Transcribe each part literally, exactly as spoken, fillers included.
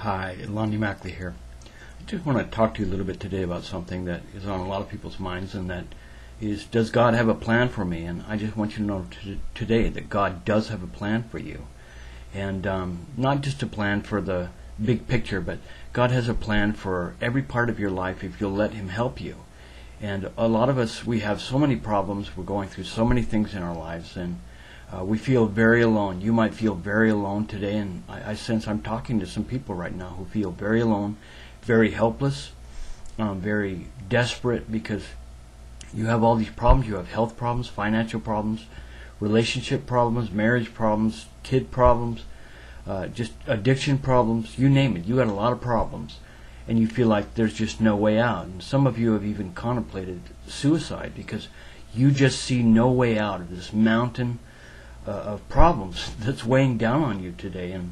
Hi, Lonnie Mackley here. I just want to talk to you a little bit today about something that is on a lot of people's minds, and that is, does God have a plan for me? And I just want you to know today that God does have a plan for you. And um, not just a plan for the big picture, but God has a plan for every part of your life if you'll let Him help you. And a lot of us, we have so many problems, we're going through so many things in our lives, and Uh, we feel very alone. You might feel very alone today, and I, I sense I'm talking to some people right now who feel very alone, very helpless, um, very desperate, because you have all these problems. You have health problems, financial problems, relationship problems, marriage problems, kid problems, uh, just addiction problems, you name it. You got a lot of problems, and you feel like there's just no way out. And some of you have even contemplated suicide because you just see no way out of this mountain Uh, of problems that's weighing down on you today. And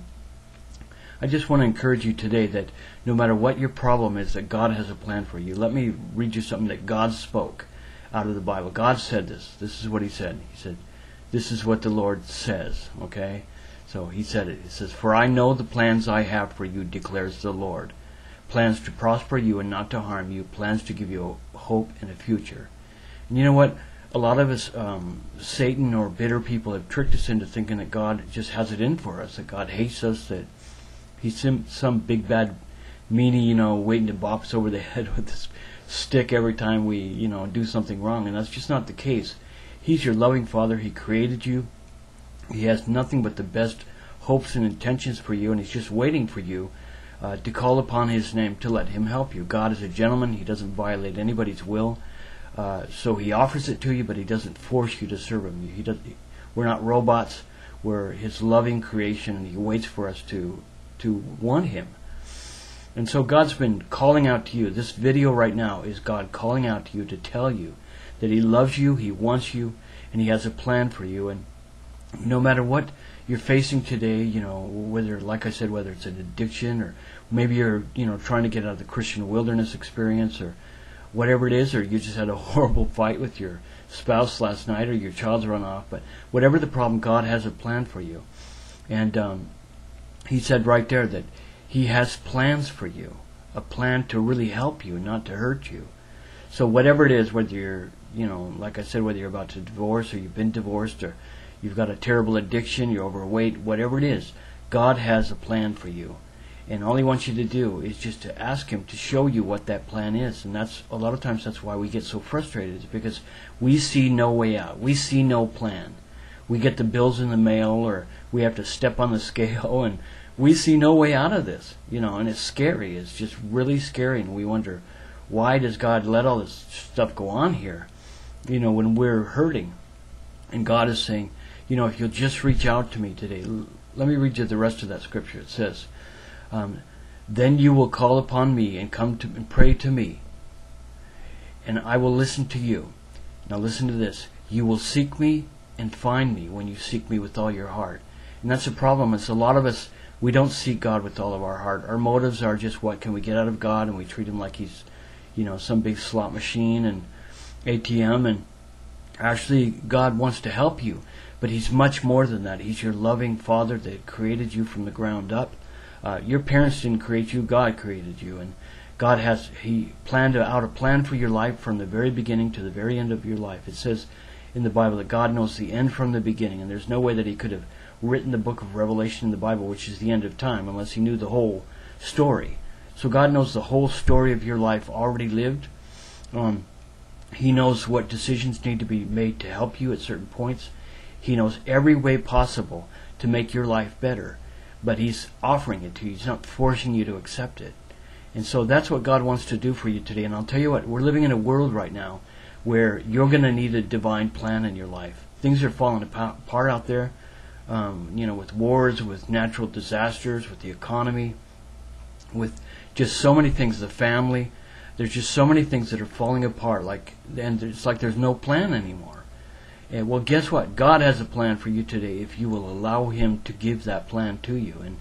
I just want to encourage you today that no matter what your problem is, that God has a plan for you. Let me read you something that God spoke out of the Bible. God said this. This is what He said. He said, "This is what the Lord says." Okay? So He said it. He says, "For I know the plans I have for you, declares the Lord. Plans to prosper you and not to harm you. Plans to give you hope and a future." And you know what? A lot of us, um, Satan or bitter people, have tricked us into thinking that God just has it in for us, that God hates us, that He's some big bad meanie, you know, waiting to bop us over the head with this stick every time we, you know, do something wrong. And that's just not the case. He's your loving Father. He created you. He has nothing but the best hopes and intentions for you, and He's just waiting for you uh, to call upon His name to let Him help you. God is a gentleman. He doesn't violate anybody's will. Uh, so He offers it to you, but He doesn't force you to serve Him. He doesn't, we're not robots. We're His loving creation, and He waits for us to to want Him. And so God's been calling out to you. This video right now is God calling out to you to tell you that He loves you, He wants you, and He has a plan for you. And no matter what you're facing today, you know, whether, like I said, whether it's an addiction, or maybe you're, you know, trying to get out of the Christian wilderness experience, or whatever it is, or you just had a horrible fight with your spouse last night, or your child's run off, but whatever the problem, God has a plan for you. And um, He said right there that He has plans for you, a plan to really help you, not to hurt you. So whatever it is, whether you're, you know, like I said, whether you're about to divorce, or you've been divorced, or you've got a terrible addiction, you're overweight, whatever it is, God has a plan for you. And all He wants you to do is just to ask Him to show you what that plan is. And that's, a lot of times, that's why we get so frustrated, is because we see no way out. We see no plan. We get the bills in the mail, or we have to step on the scale, and we see no way out of this. You know, and it's scary. It's just really scary. And we wonder, why does God let all this stuff go on here, you know, when we're hurting? And God is saying, you know, if you'll just reach out to me today. Let me read you the rest of that scripture. It says, Um, then you will call upon me and come to and pray to me, and I will listen to you. Now listen to this. You will seek me and find me when you seek me with all your heart. And that's a problem. It's a lot of us, we don't seek God with all of our heart. Our motives are just what can we get out of God, and we treat Him like He's, you know, some big slot machine and A T M. And actually, God wants to help you, but He's much more than that. He's your loving Father that created you from the ground up. Uh, your parents didn't create you, God created you, and God has, He planned out a plan for your life from the very beginning to the very end of your life. It says in the Bible that God knows the end from the beginning, and there's no way that He could have written the book of Revelation in the Bible, which is the end of time, unless He knew the whole story. So God knows the whole story of your life already lived. Um, he knows what decisions need to be made to help you at certain points. He knows every way possible to make your life better. But He's offering it to you. He's not forcing you to accept it. And so that's what God wants to do for you today. And I'll tell you what, we're living in a world right now where you're going to need a divine plan in your life. Things are falling apart out there, um, you know, with wars, with natural disasters, with the economy, with just so many things, the family. There's just so many things that are falling apart, like, and it's like there's no plan anymore. And well, guess what? God has a plan for you today if you will allow Him to give that plan to you. And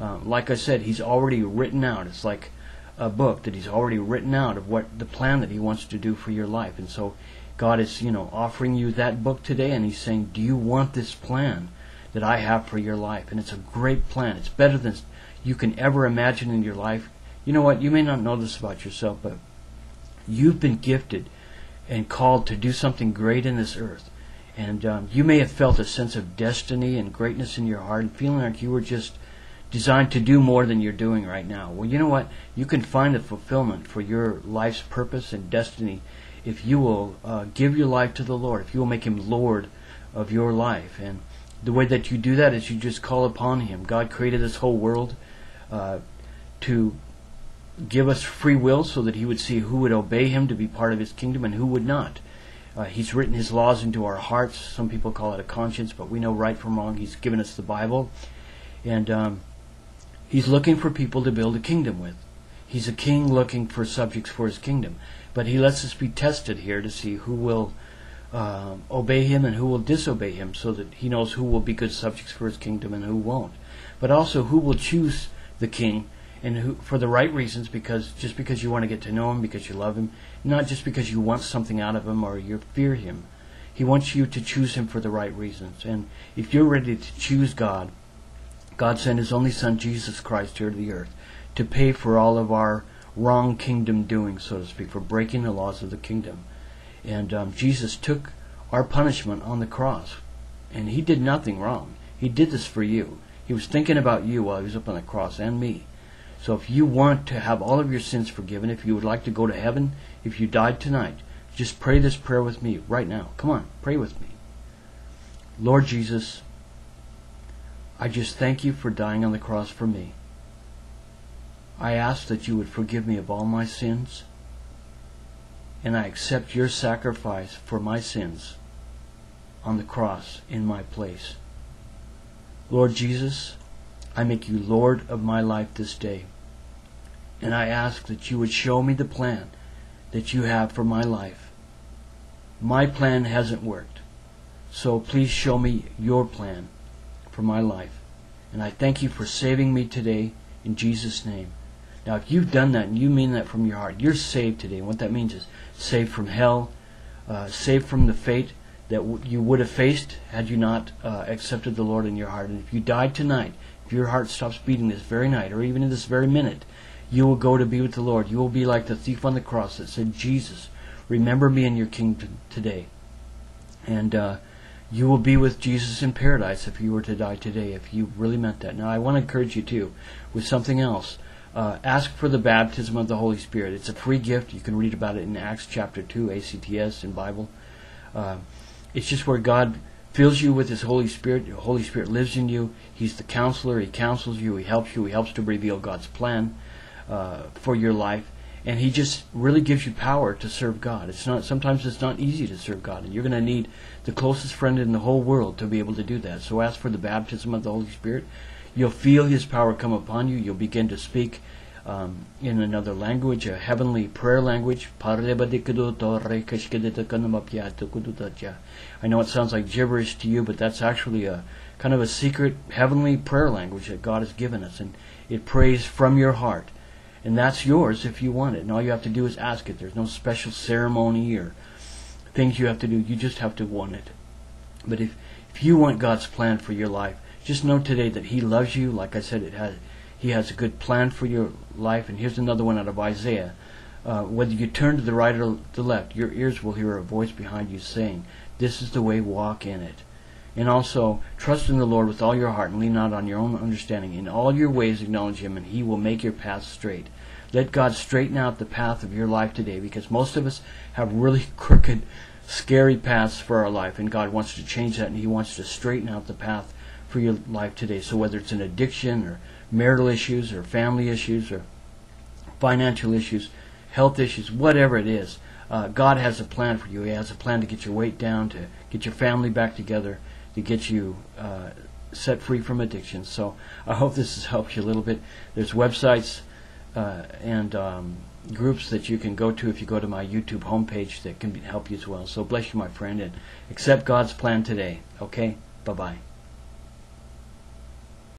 uh, like I said, He's already written out. It's like a book that He's already written out of what the plan that He wants to do for your life. And so God is, you know, offering you that book today, and He's saying, do you want this plan? that I have for your life. And it's a great plan. It's better than you can ever imagine in your life. You know what? You may not know this about yourself, but you've been gifted and called to do something great in this earth. And um, you may have felt a sense of destiny and greatness in your heart and feeling like you were just designed to do more than you're doing right now. Well, you know what? You can find the fulfillment for your life's purpose and destiny if you will uh, give your life to the Lord, if you will make Him Lord of your life. And the way that you do that is you just call upon Him. God created this whole world uh, to give us free will so that He would see who would obey Him to be part of His kingdom and who would not. Uh, he's written His laws into our hearts. Some people call it a conscience, but we know right from wrong. He's given us the Bible. And um, He's looking for people to build a kingdom with. He's a king looking for subjects for His kingdom. But He lets us be tested here to see who will uh, obey Him and who will disobey Him, so that He knows who will be good subjects for His kingdom and who won't. But also who will choose the king, and who, for the right reasons, because just because you want to get to know Him, because you love Him, not just because you want something out of Him or you fear Him. He wants you to choose Him for the right reasons. And if you're ready to choose God, God sent His only Son, Jesus Christ, here to the earth to pay for all of our wrong kingdom doing, so to speak, for breaking the laws of the kingdom. And um, Jesus took our punishment on the cross, and He did nothing wrong. He did this for you. He was thinking about you while He was up on the cross, and me. So if you want to have all of your sins forgiven, if you would like to go to heaven, if you died tonight, just pray this prayer with me right now. Come on, pray with me. Lord Jesus, I just thank You for dying on the cross for me. I ask that You would forgive me of all my sins, and I accept Your sacrifice for my sins on the cross in my place. Lord Jesus, I make You Lord of my life this day, and I ask that You would show me the plan that You have for my life. My plan hasn't worked, so please show me Your plan for my life. And I thank You for saving me today, in Jesus' name. Now, if you've done that and you mean that from your heart, you're saved today. And what that means is saved from hell, uh, saved from the fate that w you would have faced had you not uh, accepted the Lord in your heart. And if you died tonight, if your heart stops beating this very night, or even in this very minute, you will go to be with the Lord. You will be like the thief on the cross that said, Jesus, remember me in Your kingdom today. And uh, you will be with Jesus in paradise if you were to die today, if you really meant that. Now, I want to encourage you, too, with something else. Uh, ask for the baptism of the Holy Spirit. It's a free gift. You can read about it in Acts chapter two, A C T S, in Bible. Uh, it's just where God fills you with His Holy Spirit. The Holy Spirit lives in you. He's the counselor. He counsels you. He helps you. He helps to reveal God's plan uh, for your life. And He just really gives you power to serve God. It's not sometimes it's not easy to serve God, and you're going to need the closest friend in the whole world to be able to do that. So ask for the baptism of the Holy Spirit. You'll feel His power come upon you. You'll begin to speak um, in another language, a heavenly prayer language. I know it sounds like gibberish to you, but that's actually a kind of a secret heavenly prayer language that God has given us, and it prays from your heart. And that's yours if you want it. And all you have to do is ask it. There's no special ceremony or things you have to do. You just have to want it. But if, if you want God's plan for your life, just know today that He loves you. Like I said, it has, He has a good plan for your life. And here's another one out of Isaiah. Uh, whether you turn to the right or the left, your ears will hear a voice behind you saying, this is the way, walk in it. And also, trust in the Lord with all your heart and lean not on your own understanding. In all your ways acknowledge Him, and He will make your path straight. Let God straighten out the path of your life today, because most of us have really crooked, scary paths for our life, and God wants to change that, and He wants to straighten out the path for your life today. So whether it's an addiction or marital issues or family issues or financial issues, health issues, whatever it is, uh, God has a plan for you. He has a plan to get your weight down, to get your family back together, to get you uh, set free from addiction. So I hope this has helped you a little bit. There's websites uh, and um, groups that you can go to if you go to my YouTube homepage that can help you as well. So bless you, my friend, and accept God's plan today. Okay? Bye-bye.